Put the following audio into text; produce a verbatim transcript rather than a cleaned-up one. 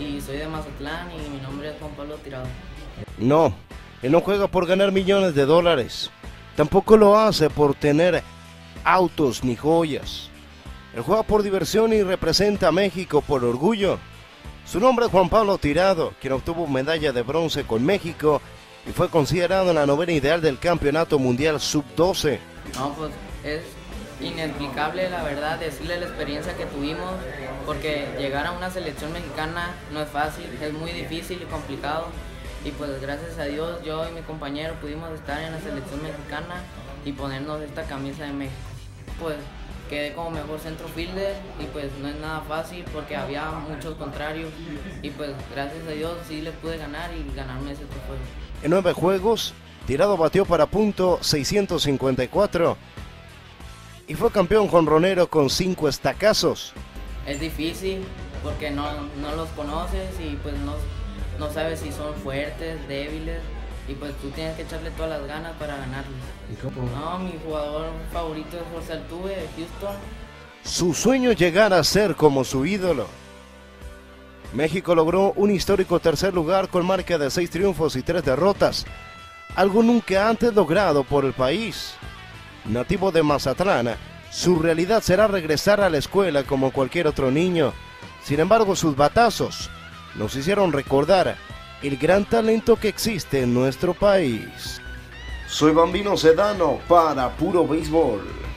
y soy de Mazatlán y mi nombre es Juan Pablo Tirado. No, él no juega por ganar millones de dólares, tampoco lo hace por tener autos ni joyas. Él juega por diversión y representa a México por orgullo. Su nombre es Juan Pablo Tirado, quien obtuvo medalla de bronce con México y fue considerado en la novena ideal del Campeonato Mundial sub doce. No, pues es inexplicable, la verdad, decirle la experiencia que tuvimos, porque llegar a una selección mexicana no es fácil, es muy difícil y complicado. Y pues gracias a Dios yo y mi compañero pudimos estar en la selección mexicana y ponernos esta camisa de México. Pues quedé como mejor centro fielder y pues no es nada fácil porque había muchos contrarios y pues gracias a Dios sí les pude ganar y ganarme ese trofeo. En nueve juegos, Tirado batió para punto seiscientos cincuenta y cuatro y fue campeón jonronero con cinco estacazos. Es difícil porque no, no los conoces y pues no, no sabes si son fuertes, débiles. Y pues tú tienes que echarle todas las ganas para ganarles. No, mi jugador favorito es José Altuve de Houston. Su sueño es llegar a ser como su ídolo. México logró un histórico tercer lugar con marca de seis triunfos y tres derrotas. Algo nunca antes logrado por el país. Nativo de Mazatlán, su realidad será regresar a la escuela como cualquier otro niño. Sin embargo, sus batazos nos hicieron recordar el gran talento que existe en nuestro país. Soy Bambino Sedano para Puro Béisbol.